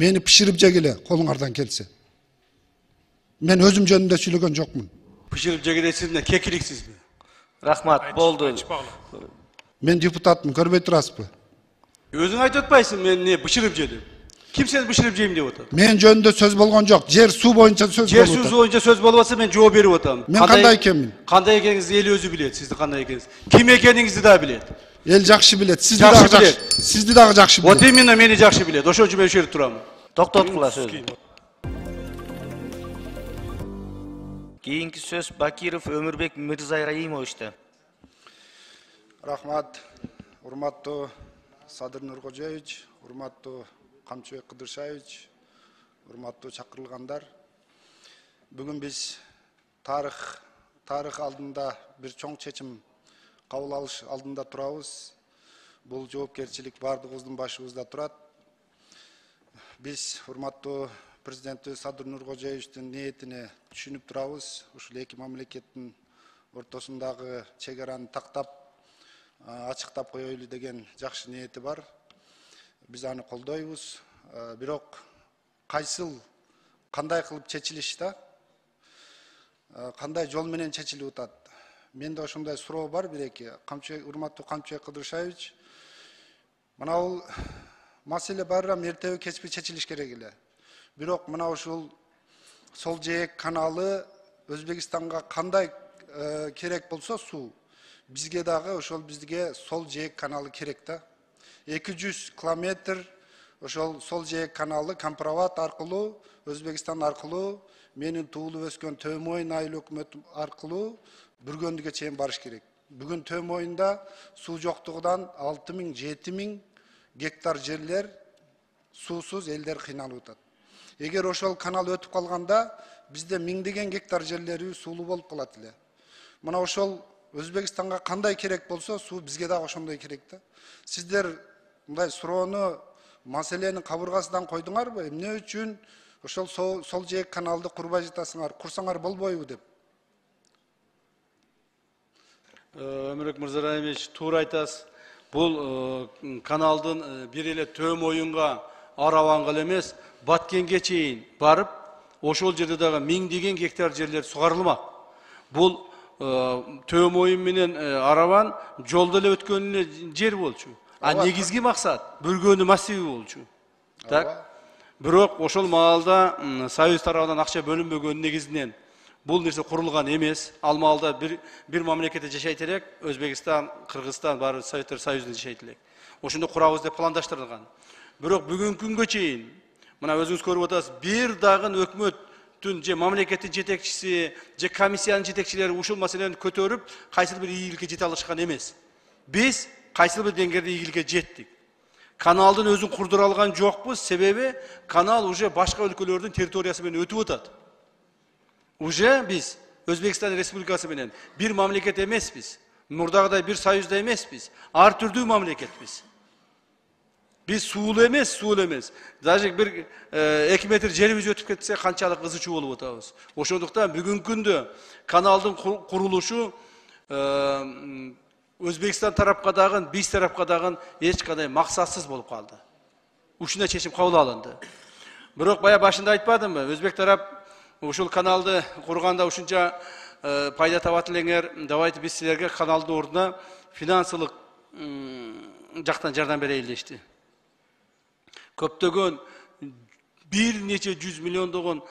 Meni pişiripce gele, kolunlardan gelse. Men özüm cönümde sülüken jokmun. Pişiripce gelesiz ne, kekiliksiz mi? Rahmat, boldu. Men deputatmın, körmey turasız mı? Özün aytatpaysın, men ne, pişiripce de. Kimseni pişiripceyim de otam. Men cönümde söz bolğun jok, jer su boyunca söz bol otam. Jer su boyunca söz bol olsa men javob berip otam. Men kanday ekenmin? Kanday ekeniniz eli özü bilet, sizde kanday ekeniniz. Kim ekeninizi daha bilet. El jakşı bilet, sizde daha jakşı. Sizde daha jakşı bilet. O demine meni jakşı bilet. Oşo ucu ben şöyle duramın. Doktor kula söz. Keyinki söz Bakirov Ömürbek Mürzаевич'te. Rahmat, hurmatlı Sadır Nurkocayıç, hurmatlı Kamçıbek Kıdırşayıç, hurmatlı çakırılğandar. Bugün biz tarih aldığında bir çoğun çeçim kabul alış aldığında turabız. Bu cevapkerçilik bardığımızın başımızda turat. Biz hurmatlı Prezidenti Sadır Nurkocayıç'ın niyetini düşünüp turabız. Uşul eki mamleketin ortasındaki çegeranı taktap, açıktap koyoylu degen jakşı niyeti var. Biz anı koldoyuz. Birok kaysıl kanday kılıp çeçiliş da, kanday yol menen çeçili utat. Mende oşunday suroo bar bireki. Hurmatlı Kamçıbек Кыдыршайыч. Mana ol masele barra mertebe kesip çeçiliş kerekile. Birok mana uşul sol jeyek kanalı Özbekistan'a kanday kerek bolsa su. Bizge dağı oşol bizge sol jeyek kanalı kerek da. 200 kilometr oşol sol jeyek kanalı Kempir-Abad arqılı, Özbekistan arqılı, menin tuğulu öskön Tövüm ayıl ökmet arqılı Bürgöndüge çeyin barış kerek. Bugün Tövüm oyunda su joktuğudan 6000-7000 gektar jerler susuz elder kıynalı utat. Eger oşol kanal ötüp kalganda bizde mingdegen gektar jerleri sulu bolup kalat ile. Mana oşol Özbekistan'a kanday kerek bolsa su bizge daha oşonday kerek da. Sizler bunday suroonu maseleni kaburgasından koydular mı? Emne üçün oşol sol jeyek kanalda kurba jitasınlar, kursanlar bol boyu dep. Ömürök Mürzаевич, tur aytas, bu kanaldın biriyle Tövüm oyunga aravangal emes, Batkenge çeyin barıp, oşol jerde dagı mingdegen gektar jerler sugarılmak. Bul Tövüm oyun menen aravan jolda ele ötkönüne jer bolçu. Negizgi maksat bürgönü massibi bolçu. Tak. Birok oşol mahalda Soyuz tarafından akça bölünbögönü negizinen bu nerse kurulgan emes. Almalıda bir mamlekete yaşayterek, Özbekistan, Kırgızistan, barı Sovetler Soyuzunda yaşayterek. Oşunda kurabızda plandaştırılgan. Birok bugün künge çeyin. Mana özüňiz görüp otasız, bir dagın ökmötün je mamleketin jetekçisi, je komissiyanın jetekçileri uşul meseleni kötörüp, kaysyl bir iýgilikke jete alışkan emes. Biz kaysyl bir dengerde iýgilikke jetdik. Kanaldın özün kurdura algan jokpuz, sebebi kanal uje başka ülkelerdin territoriyası menen ötüp otat. Uje biz Özbekistan Respublikası menen bir mamleket emes biz. Murdagıday bir soyuzda emes biz. Ar türdü mamleket biz. Biz suul emes. Dajik bir 2 metr jerimiz ötüp ketse kançalık ızıçı bolup otabız. Oşonduktan bugün kündö kanaldın kuruluşu Özbekistan tarapka dagın, biz tarapka dagın hiç kanday maksatsız bolup kaldı. Uşunda çeşim kabul alındı. Birok baya başında aytpadımby? Özbek tarap oşul kanaldı kurganda uşunca payda tabatlenger, davaytı biz sizlerge kanaldın orduna finansalyk jaktan jardan bereylikdi. Köptögön bir neçe 100 milyon dogon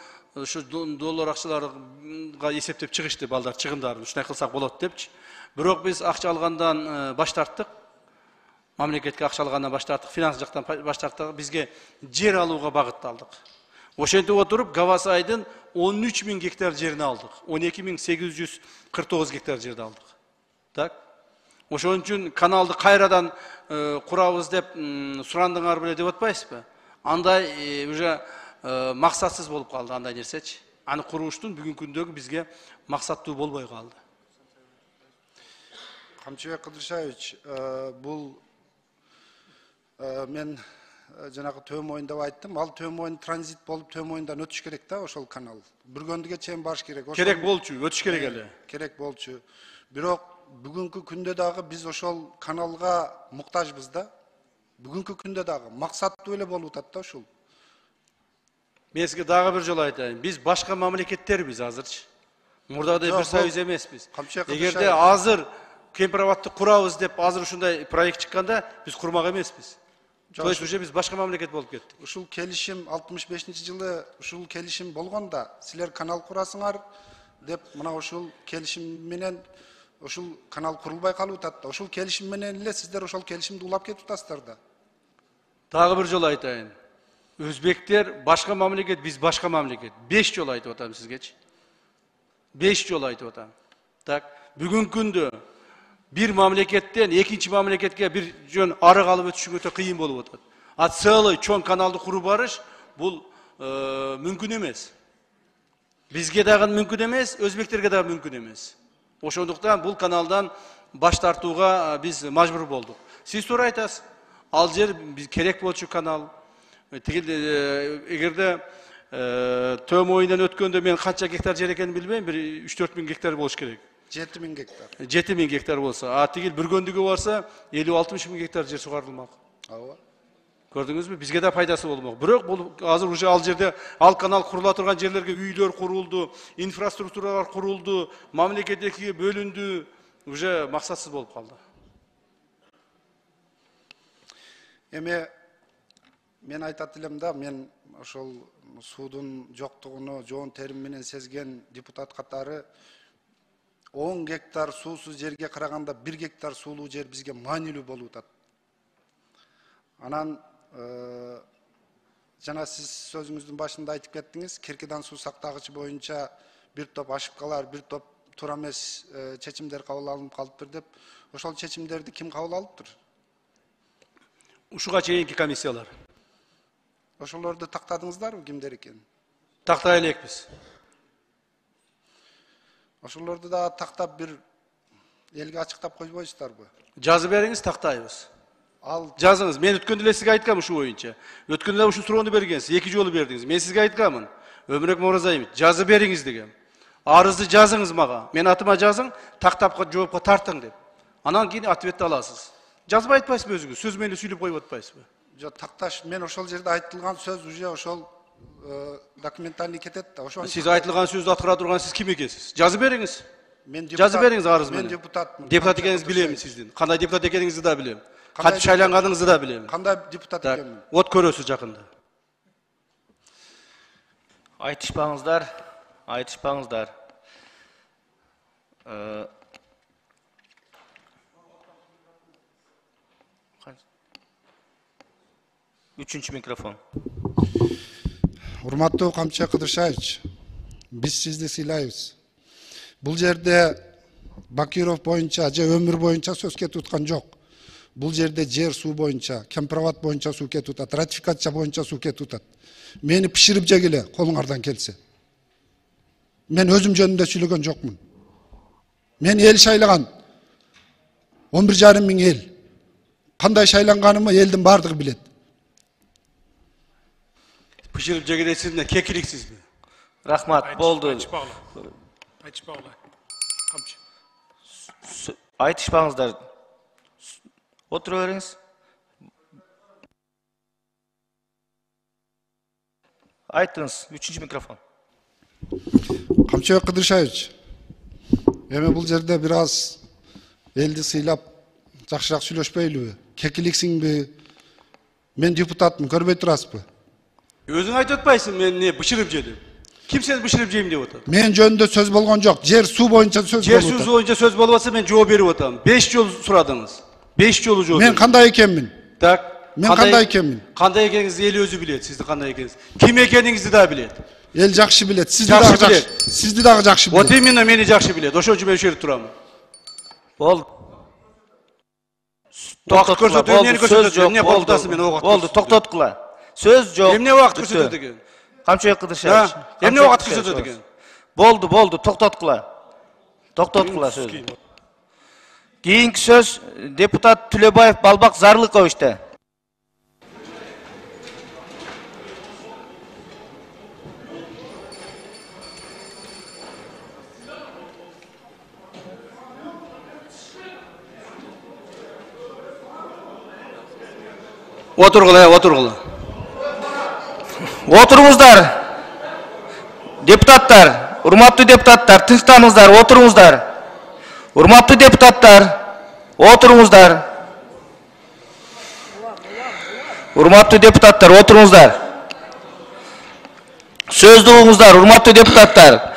şu dollar akçalarga eseptep çıkıştı baldar çıgımdar. Uşunday kılsak bolot depçi. Birok biz akça algandan baş tarttık. Mamleketke akça algandan baş tarttık. Finans jaktan baş tarttık. Bizge jer aluuga bagıttaldık. Oşente oturup Gawasay'dın 13000 gektar jerini aldık. 12849 gektar jerdi aldık. Tak. Oşon üçün kanaldı kayradan kurabız dep surandıňar bile dep atpaysızpy? Anday uje maksatsız bolup kaldı anday nerseçi. Anı kuruluştun bugün kündögü bizge maksattуу bolbay kaldı. Kamçıbек Кыдыршайыч, bu men janakı Tövüm oyunda ayttım. Al Tövüm oyun transit bolup Tövüm oyundan ötüş kerek da oşol kanal. Bürgöndüge çeyin barış kerek. Kerek bolçu, ötüş kerek ele. Kerek bolçu. Birok bugünkü künde dağı biz oşol kanalga muhtajbız da. Bugünkü künde dağı maksatlı öyle bolup atat da oşol. Ben size daha bir yol aytayım. Biz başka memleketlerimiz hazırçı. Burada da bir sayız emes biz. Eğer de hazır Kempir-Abad'ı kurağız deyip hazır şunday proyekt çıkkanda biz kurmak emes biz. Dolayısıyla biz başka memleket bolup kettik. Uşul kelişim 65-nji yılı uşul kelişim bolgonda sizler kanal kurasınlar dep mına uşul kelişim menen uşul kanal kurulbay kalıp atdı. Uşul kelişim menen ile sizler uşul kelişimdi ulap ketip tastar da. Tağı bir yol aytayın. Özbekler başka memleket, biz başka memleket. 5 yol aytıp atam sizgeçi. 5 yol aytıp atam. Tak, bugün gündü bir memleketten ikinci memleketke bir jön arı kalıp ötüşün öte kıyın bolup atad. At sığalı çoğun kanaldı kurup barış bul mümkün emes. Bizge dagı mümkün emes, özbekterge dagı mümkün emes. Oşonduktan bul kanaldan baş tartuuga biz majbur bolduk. Siz soru aytas, al jer biz kerek bolçu kanal. Eğer de Tövüm oyundan ötkönde men kança hektar jer ekenini bilmeyim, 3-4 bin hektar boluş kerek. 7000 hektar. 7000 hektar bolsa, atigil bir köndügü varsa 50-60 bin hektar jer sugarılmak. Aba. Gördünüz mü? Bizge de faydası bolmok. Bırak bul hazır uşa al jerde al kanal kurula turgan jerlerge üyler kuruldu, infrastrukturalar kuruldu, memleket ekiye bölündü, uşa maksatsız bolup kaldı. Eme men aytat dilim da men uşul suudun joktugunu joon terim menen sezgen deputat katары 10 гектар суусуз жерге караганда 1 гектар суулуу жер бизге маанилүү болуп атат. Анан жана сиз сөзүңүздүн башында айтып кеттиңиз, киркидан суу сактагычы боюнча бир топ ашыпкалар, бир топ туура эмес чечимдер кабыл алынып калыптыр деп. Ошол чечимдерди ким кабыл алыптыр? Ушуга чейинки комиссиялар. Ошолорду тактадыңыздарбы, кимдер экен? Тактай элекпиз. Oşullarda da taktap bir elge açıktap koyboysuzlar bu. Cazı beriniz taktayız. Al. Cazınız. Men ötkönde sizge aytkamın şu oyunca. Ötkönde şu sorunu bergeniz. İki yolu berdiniz. Men sizge aytkamın. Ömürök Mürzаевич. Cazı beriniz degem. Arızı cazınız mağa. Men atıma cazın. Taktapka cevapka tartın de. Anan gene atıbette alasız. Cazı aytpaysız mı özünüz? Söz meni süylüp koyup atpaysız mı? Ya taktaş. Men oşol jerde aytılgan söz uca oşol dokumentalni ketet da. Siz aytılgan sözdü atkıra durgan siz kim ekesiz? Cazı beriniz. Cazı beriniz arız mene. Men deputatmın. Deputat ekeniniz bileyim sizdin. Kanday deputat ekeninizi da bileyim. Katip şaylanganınızı da bileyim. Kanday deputat ekeniniz. Ot körösüz yakında. Aytışpağınızlar. Üçüncü mikrofon. Hurmatlı Kamçıbek Kıdırşayıç, biz sizde silayız. Bu yerde Bakirov boyunca, ömür boyunca söz ke tutkan yok. Bu yerde cer su boyunca, Kempir-Abad boyunca su ke tutat, ratifikasya boyunca su ke tutat. Beni pişirip cegile, kolunlardan gelse. Ben özüm cönümde sülüken yokmun. Ben el şaylagan, 11,5 bin el. Kanday şaylanganımı elden bardığı bilet. Pişirip cegedesiz ne? Kekiliksiz mi? Rahmat, boldu. Aytışpağla. Aytışpağınızlar. Oturuveriniz. Aytınız. Üçüncü mikrofon. Kamçıbek Kıdırşayıç. Eme bu yerde biraz eldi sıylap, cakşırak sülöşpeylibi. Kekiliksin bi. Men deputatmın, körbey turas bi. Özün aytotpaysın men ne pişirip jedim. Kimseniz pişirip jeyim dep atat. Men jönündө söz bolgon jok. Jer suu boyunca söz bolup atat. Jer suu boyunca söz bolup atsa men жооп berip atam. 5 yol suradınız. 5 yolu жооп. Men kanday ekenmin? Tak. Men kanday ekenmin? Kanday ekeninizi el özü bilet, sizdi kanday ekeniniz. Kim ekeninizi da bilet. El jakşı bilet, sizdi da jakşı. Sizdi da jakşı bilet. Otimina meni jakşı bilet. Oşol üçün men şu yerde turamın. Boldu. Toktop ko'rsatuvni meni ko'rsatuvni ne qo'ltasi meni o'g'at. Boldu, to'xtatqila. Söz yok. Emne vaqt kürsötödügün. Kamçıbek Kıdırşayıç. Emne vaqt kürsötödügün. Boldu. Toktatkıla söz. Keyinki söz deputat Tülöbaev Balbak Zarlıkoviç'te. Oturgula. Oturmuzlar. Deputatlar, hurmatlı deputatlar, tinçlaningizlar, oturingizlar. Hurmatlı deputatlar, oturingizlar. Hurmatlı deputatlar, oturingizlar. Söz duyg'ingizlar, hurmatlı deputatlar.